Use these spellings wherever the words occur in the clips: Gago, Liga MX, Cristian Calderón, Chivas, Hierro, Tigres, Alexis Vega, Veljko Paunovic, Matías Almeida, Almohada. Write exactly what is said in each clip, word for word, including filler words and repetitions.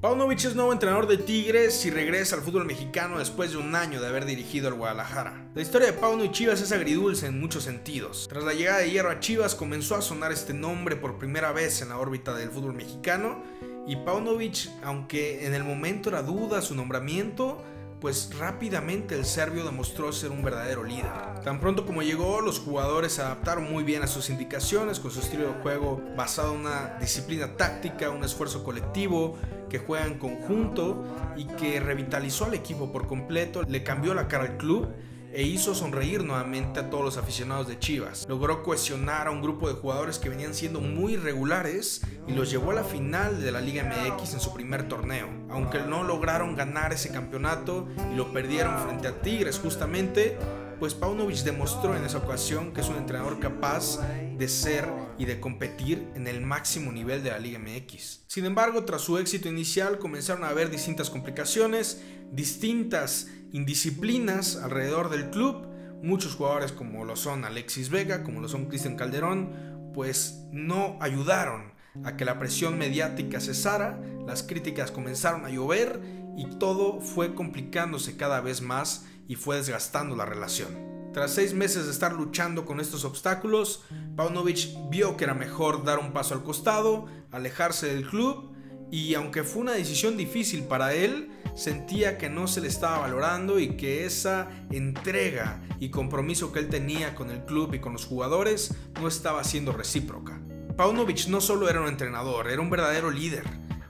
Paunovic es nuevo entrenador de Tigres y regresa al fútbol mexicano después de un año de haber dirigido al Guadalajara. La historia de Pauno y Chivas es agridulce en muchos sentidos. Tras la llegada de Hierro a Chivas comenzó a sonar este nombre por primera vez en la órbita del fútbol mexicano y Paunovic, aunque en el momento era duda su nombramiento, pues rápidamente el serbio demostró ser un verdadero líder. Tan pronto como llegó, los jugadores se adaptaron muy bien a sus indicaciones, con su estilo de juego basado en una disciplina táctica, un esfuerzo colectivo, que juega en conjunto y que revitalizó al equipo por completo, le cambió la cara al club e hizo sonreír nuevamente a todos los aficionados de Chivas. Logró cohesionar a un grupo de jugadores que venían siendo muy irregulares y los llevó a la final de la Liga M X en su primer torneo. Aunque no lograron ganar ese campeonato y lo perdieron frente a Tigres justamente, pues Paunovic demostró en esa ocasión que es un entrenador capaz de ser y de competir en el máximo nivel de la Liga M X. Sin embargo, tras su éxito inicial comenzaron a haber distintas complicaciones, distintas indisciplinas alrededor del club. Muchos jugadores como lo son Alexis Vega, como lo son Cristian Calderón, pues no ayudaron a que la presión mediática cesara, las críticas comenzaron a llover y todo fue complicándose cada vez más y fue desgastando la relación. Tras seis meses de estar luchando con estos obstáculos, Paunovic vio que era mejor dar un paso al costado, alejarse del club, y aunque fue una decisión difícil para él, sentía que no se le estaba valorando y que esa entrega y compromiso que él tenía con el club y con los jugadores no estaba siendo recíproca. Paunovic no solo era un entrenador, era un verdadero líder.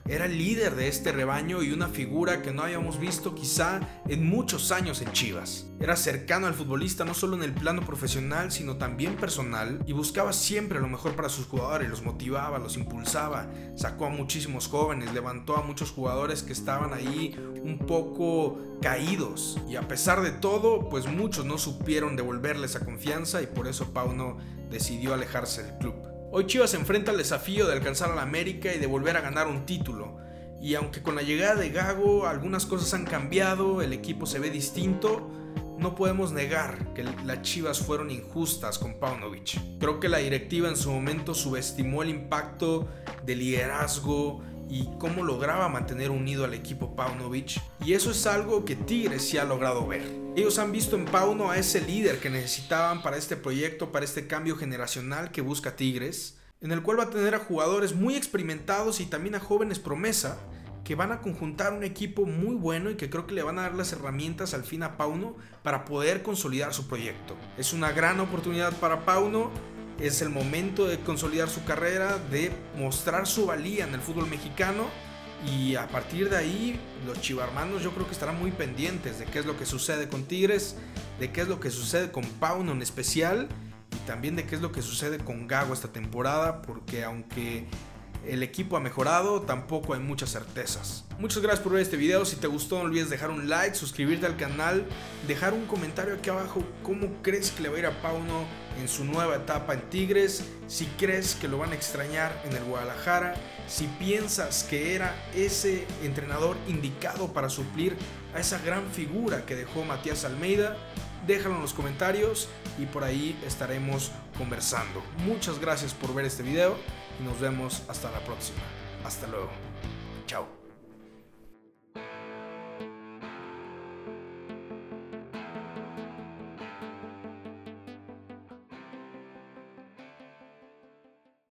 Era el líder de este rebaño y una figura que no habíamos visto quizá en muchos años en Chivas. Era cercano al futbolista no solo en el plano profesional, sino también personal, y buscaba siempre lo mejor para sus jugadores, los motivaba, los impulsaba, sacó a muchísimos jóvenes, levantó a muchos jugadores que estaban ahí un poco caídos. Y a pesar de todo, pues muchos no supieron devolverle esa confianza y por eso Pauno decidió alejarse del club. Hoy Chivas se enfrenta al desafío de alcanzar a la América y de volver a ganar un título. Y aunque con la llegada de Gago algunas cosas han cambiado, el equipo se ve distinto, no podemos negar que las Chivas fueron injustas con Paunovic. Creo que la directiva en su momento subestimó el impacto del liderazgo y cómo lograba mantener unido al equipo Paunovic. Y eso es algo que Tigres sí ha logrado ver. Ellos han visto en Pauno a ese líder que necesitaban para este proyecto, para este cambio generacional que busca Tigres, en el cual va a tener a jugadores muy experimentados y también a jóvenes promesa, que van a conjuntar un equipo muy bueno y que creo que le van a dar las herramientas al fin a Pauno para poder consolidar su proyecto. Es una gran oportunidad para Pauno. Es el momento de consolidar su carrera, de mostrar su valía en el fútbol mexicano, y a partir de ahí los chivarmanos yo creo que estarán muy pendientes de qué es lo que sucede con Tigres, de qué es lo que sucede con Pauno en especial y también de qué es lo que sucede con Gago esta temporada, porque aunque el equipo ha mejorado, tampoco hay muchas certezas. Muchas gracias por ver este video. Si te gustó, no olvides dejar un like, suscribirte al canal, dejar un comentario aquí abajo cómo crees que le va a ir a Pauno en su nueva etapa en Tigres, si crees que lo van a extrañar en el Guadalajara, si piensas que era ese entrenador indicado para suplir a esa gran figura que dejó Matías Almeida. Déjalo en los comentarios y por ahí estaremos conversando. Muchas gracias por ver este video y nos vemos hasta la próxima. Hasta luego. Chao.